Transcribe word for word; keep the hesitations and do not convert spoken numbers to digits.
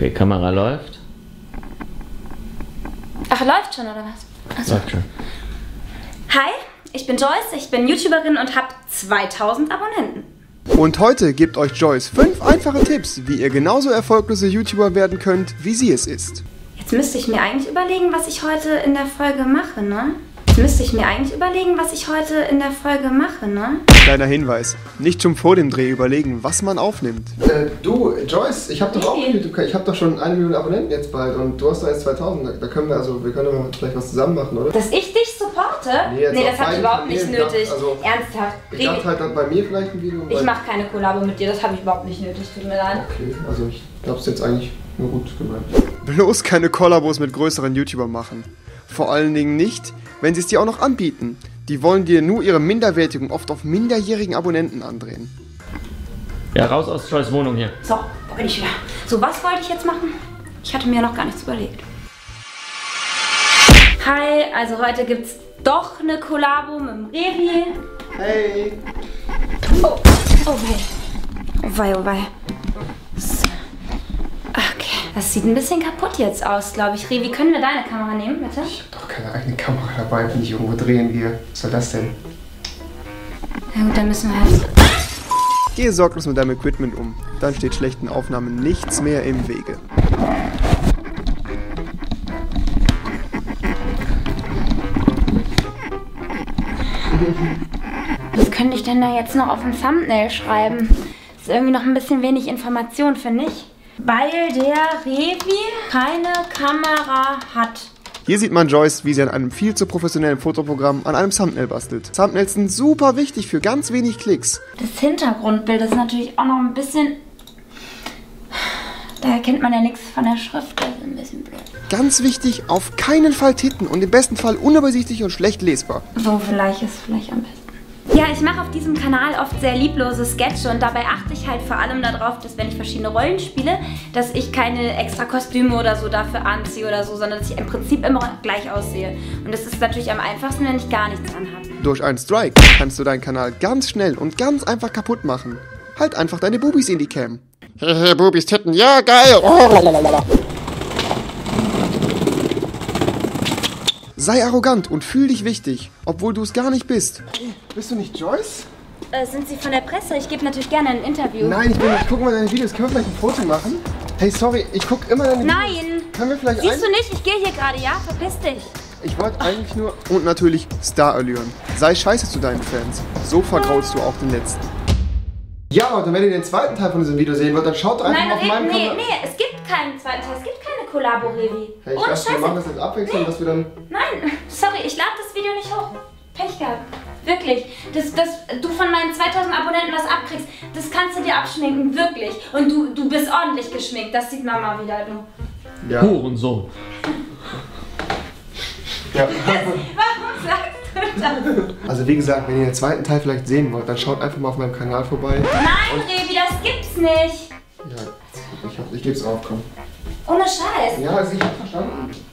Okay, Kamera läuft. Ach, läuft schon, oder was? Achso. Läuft schon. Hi, ich bin Joyce, ich bin YouTuberin und habe zweitausend Abonnenten. Und heute gibt euch Joyce fünf einfache Tipps, wie ihr genauso erfolglose YouTuber werden könnt, wie sie es ist. Jetzt müsste ich mir eigentlich überlegen, was ich heute in der Folge mache, ne? Müsste ich mir eigentlich überlegen, was ich heute in der Folge mache, ne? Kleiner Hinweis, nicht schon vor dem Dreh überlegen, was man aufnimmt. Äh, du, Joyce, ich hab doch auch einen YouTube-Kanal, ich hab doch schon eine Million Abonnenten jetzt bald und du hast doch jetzt zweitausend, da können wir also, wir können vielleicht was zusammen machen, oder? Dass ich dich supporte? Nee, nee, das hab ich überhaupt nicht nötig. Gedacht, also ernsthaft. Ich dachte halt dann bei mir vielleicht ein Video. Ich mach keine Kollabo mit dir, das hab ich überhaupt nicht nötig, tut mir leid. Okay, also ich hab's jetzt eigentlich nur gut gemeint. Bloß keine Kollabos mit größeren YouTubern machen. Vor allen Dingen nicht, wenn sie es dir auch noch anbieten. Die wollen dir nur ihre Minderwertigung oft auf minderjährigen Abonnenten andrehen. Ja, raus aus Joyce Wohnung hier. So, da bin ich wieder. So, was wollte ich jetzt machen? Ich hatte mir noch gar nichts überlegt. Hi, also heute gibt's doch eine Kollabo mit dem Revi. Hey. Oh, oh wei. Oh wei, oh wei. So. Okay. Das sieht ein bisschen kaputt jetzt aus, glaube ich. Revi, können wir deine Kamera nehmen, bitte? Ich habe doch keine eigene Kamera dabei, wenn ich irgendwo drehen gehe. Was soll das denn? Na gut, dann müssen wir halt... Gehe sorglos mit deinem Equipment um. Dann steht schlechten Aufnahmen nichts mehr im Wege. Was könnte ich denn da jetzt noch auf dem Thumbnail schreiben? Das ist irgendwie noch ein bisschen wenig Information, finde ich. Weil der Revi keine Kamera hat. Hier sieht man Joyce, wie sie an einem viel zu professionellen Fotoprogramm an einem Thumbnail bastelt. Thumbnails sind super wichtig für ganz wenig Klicks. Das Hintergrundbild ist natürlich auch noch ein bisschen... Da erkennt man ja nichts von der Schrift, das ist ein bisschen blöd. Ganz wichtig, auf keinen Fall titten und im besten Fall unübersichtlich und schlecht lesbar. So vielleicht ist es vielleicht am besten. Ja, ich mache auf diesem Kanal oft sehr lieblose Sketche und dabei achte ich halt vor allem darauf, dass wenn ich verschiedene Rollen spiele, dass ich keine extra Kostüme oder so dafür anziehe oder so, sondern dass ich im Prinzip immer gleich aussehe. Und das ist natürlich am einfachsten, wenn ich gar nichts anhabe. Durch einen Strike kannst du deinen Kanal ganz schnell und ganz einfach kaputt machen. Halt einfach deine Bubis in die Cam. Hehe, Bubis titten, ja geil! Sei arrogant und fühl dich wichtig, obwohl du es gar nicht bist. Hey, bist du nicht Joyce? Äh, sind Sie von der Presse? Ich gebe natürlich gerne ein Interview. Nein, ich bin nicht. Guck mal deine Videos. Können wir vielleicht ein Foto machen? Hey, sorry, ich guck immer deine Nein. Videos. Nein! Können wir vielleicht Siehst du nicht? Ich gehe hier gerade, ja? Verpiss dich! Ich wollte eigentlich nur... Und natürlich Star-Allüren. Sei scheiße zu deinen Fans. So vergraulst du auch den Letzten. Ja, und wenn ihr den zweiten Teil von diesem Video sehen wollt, dann schaut einfach Nein, auf meinem Kanal... Nein, nee, nee, es gibt keinen zweiten Teil. Es gibt keinen... Kollabo, Revi. Hey, ich dachte, wir machen das jetzt abwechselnd, nee. dass wir dann... Nein, sorry, ich lade das Video nicht hoch. Pech gehabt. Wirklich. Dass, dass du von meinen zweitausend Abonnenten was abkriegst, das kannst du dir abschminken, wirklich. Und du, du bist ordentlich geschminkt, das sieht Mama wieder, du. Ja. Hurensohn. Ja. Warum sagst du das? Also wie gesagt, wenn ihr den zweiten Teil vielleicht sehen wollt, dann schaut einfach mal auf meinem Kanal vorbei. Nein, Revi, das gibt's nicht. Ja, ich, ich geb's auf, komm. Ohne Scheiß. Ja, also ich hab verstanden.